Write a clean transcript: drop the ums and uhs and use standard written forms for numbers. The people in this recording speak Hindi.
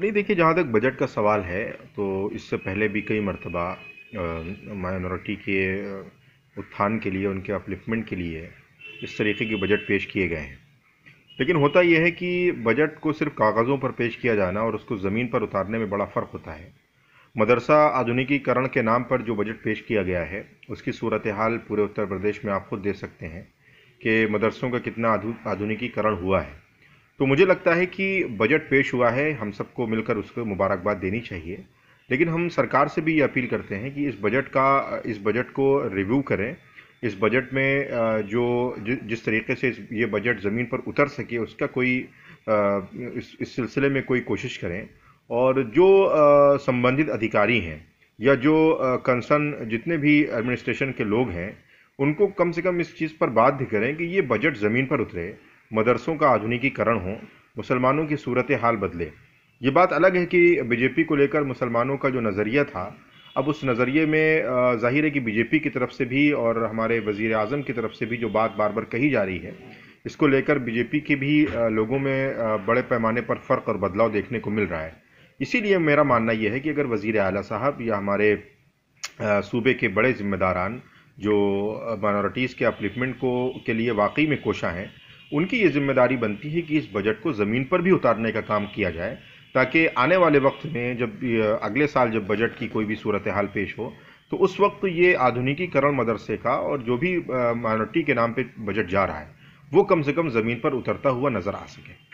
नहीं, देखिए जहाँ तक बजट का सवाल है तो इससे पहले भी कई मर्तबा माइनॉरिटी के उत्थान के लिए, उनके अपलिफ्टमेंट के लिए इस तरीके के बजट पेश किए गए हैं। लेकिन होता यह है कि बजट को सिर्फ कागज़ों पर पेश किया जाना और उसको ज़मीन पर उतारने में बड़ा फ़र्क होता है। मदरसा आधुनिकीकरण के नाम पर जो बजट पेश किया गया है उसकी सूरत हाल पूरे उत्तर प्रदेश में आप खुद देख सकते हैं कि मदरसों का कितना आधुनिकीकरण हुआ है। तो मुझे लगता है कि बजट पेश हुआ है, हम सबको मिलकर उसको मुबारकबाद देनी चाहिए। लेकिन हम सरकार से भी ये अपील करते हैं कि इस बजट को रिव्यू करें। इस बजट में जो जिस तरीके से ये बजट ज़मीन पर उतर सके उसका कोई इस सिलसिले में कोई कोशिश करें, और जो संबंधित अधिकारी हैं या जो कंसर्न जितने भी एडमिनिस्ट्रेशन के लोग हैं उनको कम से कम इस चीज़ पर बाध्य करें कि ये बजट ज़मीन पर उतरे, मदरसों का आधुनिकीकरण हो, मुसलमानों की सूरत हाल बदले। ये बात अलग है कि बीजेपी को लेकर मुसलमानों का जो नज़रिया था, अब उस नज़रिए में जाहिर है कि बीजेपी की तरफ से भी और हमारे वज़ीर आज़म की तरफ से भी जो बात बार बार कही जा रही है, इसको लेकर बीजेपी के भी लोगों में बड़े पैमाने पर फ़र्क और बदलाव देखने को मिल रहा है। इसीलिए मेरा मानना यह है कि अगर वज़ीर आला साहब या हमारे सूबे के बड़े ज़िम्मेदारान जो माइनॉरिटीज़ के अपलिफ्टमेंट को के लिए वाकई में कोशा हैं, उनकी ये जिम्मेदारी बनती है कि इस बजट को ज़मीन पर भी उतारने का काम किया जाए, ताकि आने वाले वक्त में जब अगले साल जब बजट की कोई भी सूरत हाल पेश हो तो उस वक्त ये आधुनिकीकरण मदरसे का और जो भी माइनॉरिटी के नाम पे बजट जा रहा है वो कम से कम ज़मीन पर उतरता हुआ नज़र आ सके।